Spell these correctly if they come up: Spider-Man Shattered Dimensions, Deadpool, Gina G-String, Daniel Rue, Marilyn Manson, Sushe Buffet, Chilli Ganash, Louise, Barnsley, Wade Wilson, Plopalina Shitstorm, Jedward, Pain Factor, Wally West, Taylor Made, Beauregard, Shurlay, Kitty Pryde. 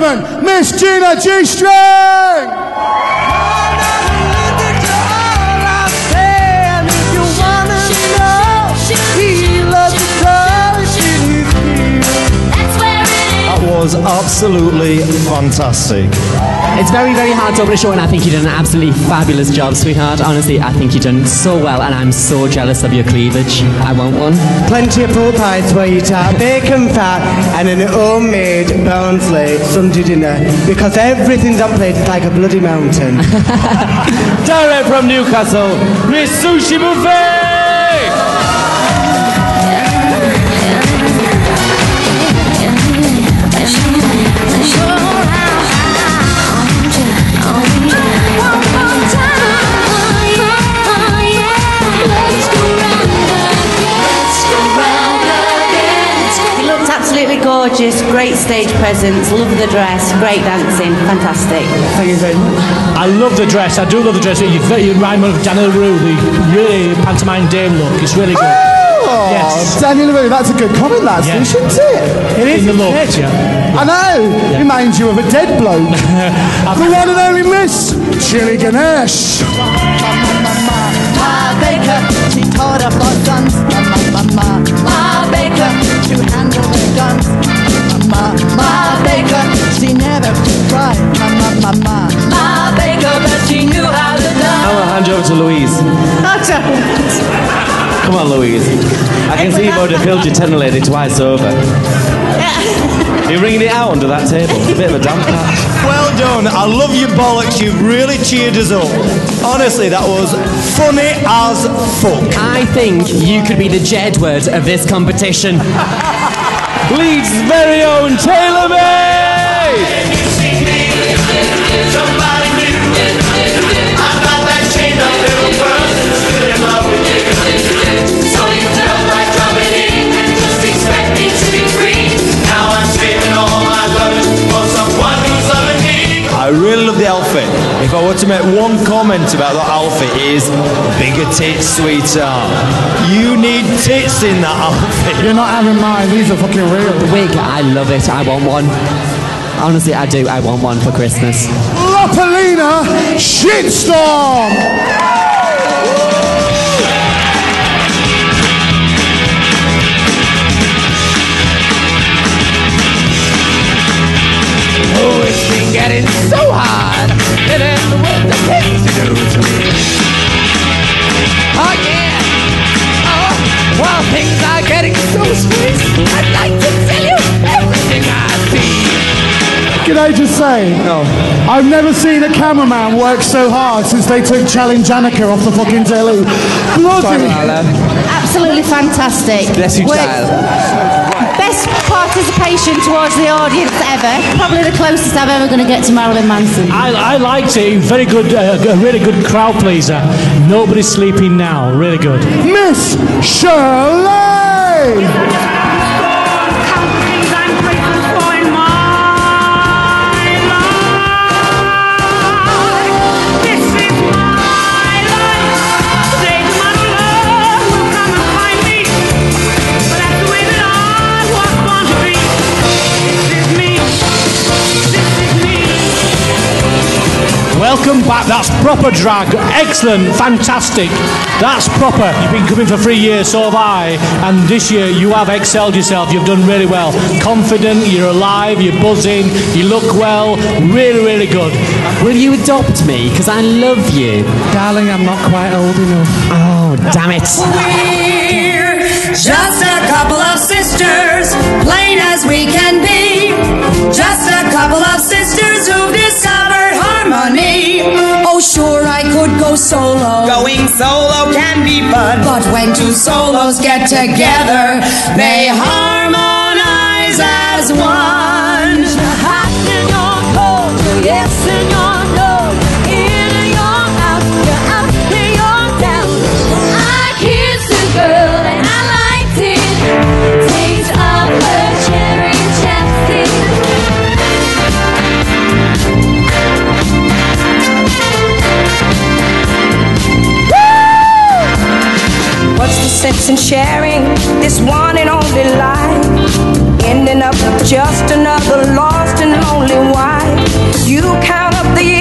gentlemen, Miss Gina G-String! Was absolutely fantastic. It's very, very hard to open a show, and I think you did an absolutely fabulous job, sweetheart. Honestly, I think you've done so well, and I'm so jealous of your cleavage. I want one. Plenty of pool pies where you tart bacon fat and an homemade Barnsley Sunday dinner, because everything's on plate is like a bloody mountain. Direct from Newcastle, Miss Sushe Buffet! Gorgeous, great stage presence, love the dress, great dancing, fantastic. Thank you very much. I love the dress, I do love the dress. You remind me of Daniel Rue, the really pantomime dame look, it's really good. Oh, yes. Daniel Rue, that's a good comment, that's yeah. Isn't it? It is, isn't it? Yeah. I know, yeah. Reminds you of a dead bloke. The one and only Miss Chilli Ganash. My baker, she taught up our sons. My baker, she handled the guns. My baker, she never cried. My baker, but she knew how to dance. I'm going to hand you over to Louise. Come on, Louise. I can see you've already filled your tenor lady twice over. You're wringing it out under that table. A bit of a damp patch. Well done. I love your bollocks. You've really cheered us up. Honestly, that was funny as fuck. I think you could be the Jedward of this competition. Leeds' very own Taylor Made! I really love the outfit. If I were to make one comment about that outfit, it is bigger tits, sweetheart. You need tits in that outfit. You're not having mine. These are fucking real. The wig, I love it. I want one. Honestly, I do. I want one for Christmas. Plopalina Shitstorm. Oh, it's been getting so hard, it ain't the world of things to do to me. Oh yeah, oh, while things are getting so sweet, I'd like to tell you everything I see. Can I just say, no, I've never seen a cameraman work so hard since they took Challenge Annika off the fucking telly. Bloody. Absolutely fantastic. Bless you, child. Best participation towards the audience ever. Probably the closest I'm ever going to get to Marilyn Manson. I liked it. Very good, really good crowd pleaser. Nobody's sleeping now. Really good. Miss Shurlay! Count things I'm grateful for in my life. This is my life. Today my love will come and find me. But that's the way that welcome back, that's proper drag, excellent, fantastic, that's proper. You've been coming for 3 years, so have I, and this year you have excelled yourself, you've done really well. Confident, you're alive, you're buzzing, you look well, really, really good. Will you adopt me, because I love you? Darling, I'm not quite old enough. Oh, damn it. We're just a couple of sisters, plain as we can be, just a couple of sisters who've discovered harmony. Oh sure, I could go solo. Going solo can be fun, but when two solos get together, they harmonize as one. Yes and your no. Sense in sharing this one and only life, ending up with just another lost. and only wife. You count up the